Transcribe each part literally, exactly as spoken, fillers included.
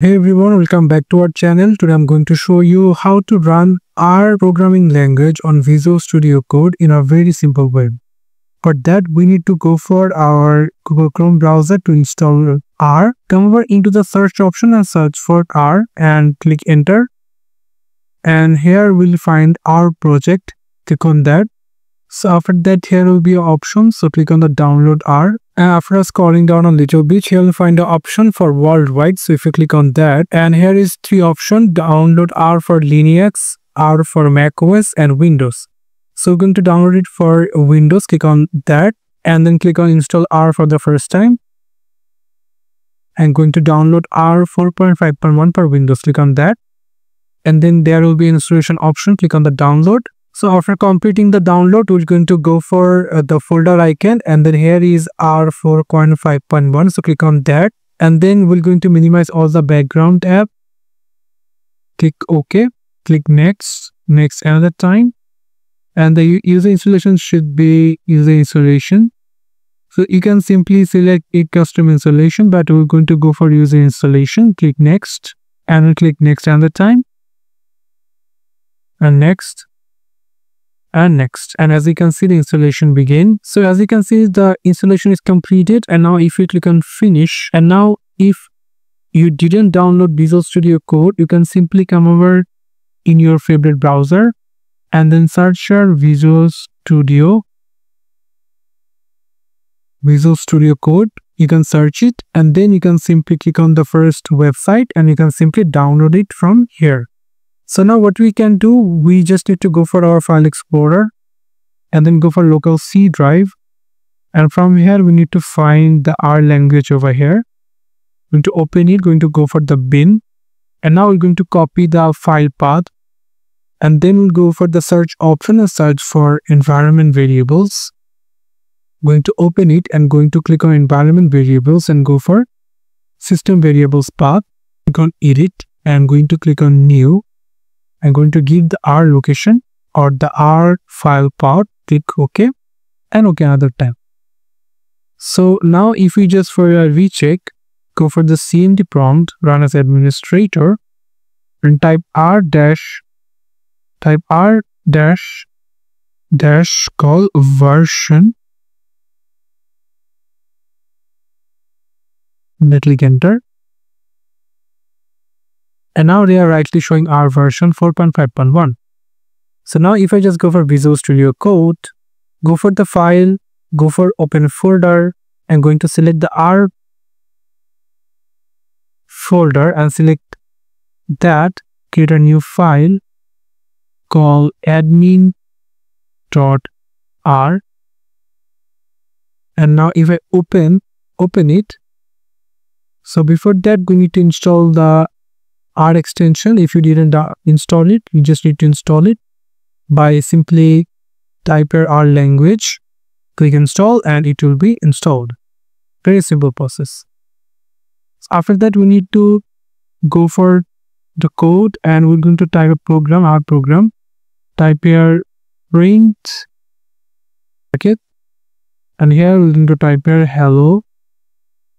Hey everyone, welcome back to our channel. Today I'm going to show you how to run R programming language on Visual Studio Code in a very simple way. For that, we need to go for our Google Chrome browser to install R. Come over into the search option and search for R and click enter. And here we'll find our project. Click on that. So after that, here will be an option. So click on the download R. And after scrolling down a little bit, here you'll find the option for worldwide. So if you click on that, and here is three options: download R for Linux, R for macOS, and Windows. So we're going to download it for Windows. Click on that, and then click on install R for the first time. I'm going to download R four point five point one for Windows. Click on that, and then there will be installation option. Click on the download. So after completing the download, we're going to go for uh, the folder icon, and then here is R four point five point one. So click on that, and then we're going to minimize all the background app. Click OK, click next, next another time, and the user installation should be user installation. So you can simply select a custom installation, but we're going to go for user installation. Click next, and we'll click next another time, and next. And next, and as you can see, the installation begin. So as you can see, the installation is completed. And now if you click on finish, and now if you didn't download Visual Studio Code, you can simply come over in your favorite browser and then search your Visual Studio Visual Studio Code. You can search it, and then you can simply click on the first website, and you can simply download it from here. So now what we can do, we just need to go for our file explorer and then go for local C drive. And from here, we need to find the R language over here. Going to open it, going to go for the bin. And now we're going to copy the file path. And then we'll go for the search option and search for environment variables. Going to open it and going to click on environment variables and go for system variables path. Click on edit and going to click on new. I'm going to give the R location or the R file path. Click OK and OK another time. So now if we just for a recheck, go for the C M D prompt, run as administrator, and type R dash, type R dash, dash call version. Then click enter. And now they are rightly showing our version four point five point one. So now if I just go for Visual Studio Code, go for the file, go for open folder, I'm going to select the R folder and select that, create a new file, call admin.r. And now if I open, open it. So before that, we need to install the R extension. If you didn't install it, you just need to install it by simply type your R language, click install, and it will be installed. Very simple process. So after that, we need to go for the code, and we're going to type a program, R program, type here print bracket, and here we're going to type here hello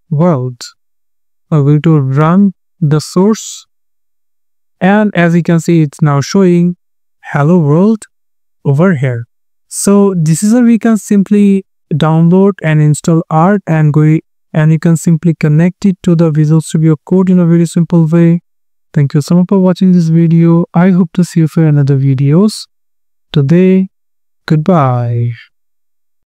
world. We're going to run the source. And as you can see, it's now showing hello world over here. So this is how we can simply download and install R, and go and you can simply connect it to the Visual Studio Code in a very simple way. Thank you so much for watching this video. I hope to see you for another videos today. Goodbye.